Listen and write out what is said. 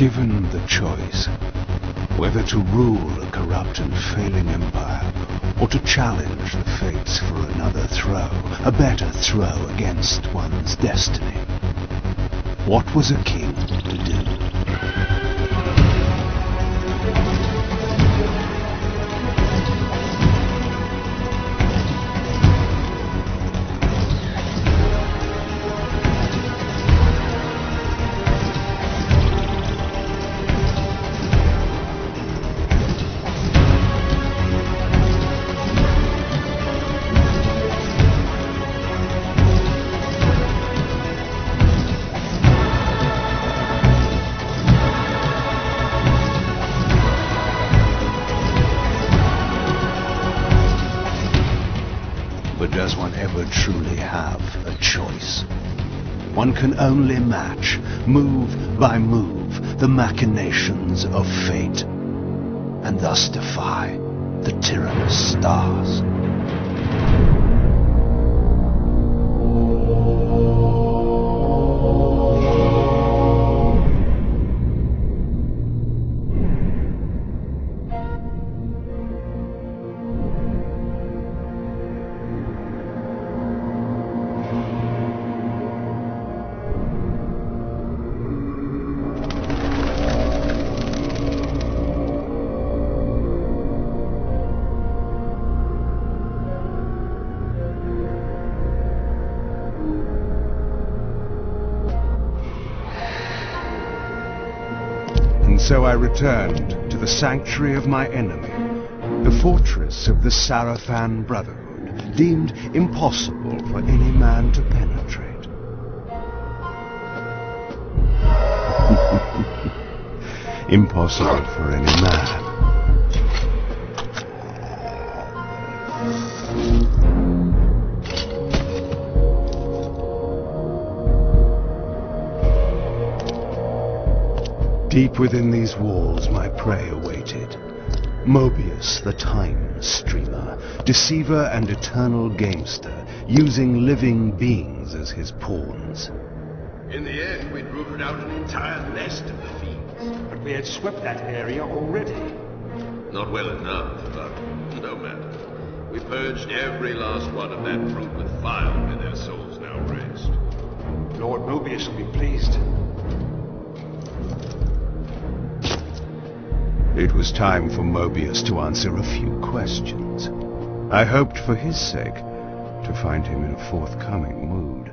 given the choice whether to rule a corrupt and failing empire or to challenge the fates for another throw, a better throw against one's destiny, what was a king to do? Does one ever truly have a choice? One can only match, move by move, the machinations of fate, and thus defy the tyrannous stars. So I returned to the sanctuary of my enemy, the fortress of the Sarafan Brotherhood, deemed impossible for any man to penetrate. Impossible for any man. Deep within these walls my prey awaited. Mobius, the time streamer, deceiver and eternal gamester, using living beings as his pawns. In the end, we'd rooted out an entire nest of the fiends. But we had swept that area already. Not well enough, but no matter. We purged every last one of that fruit with fire where their souls now rest. Lord Mobius will be pleased. It was time for Mobius to answer a few questions. I hoped for his sake to find him in a forthcoming mood.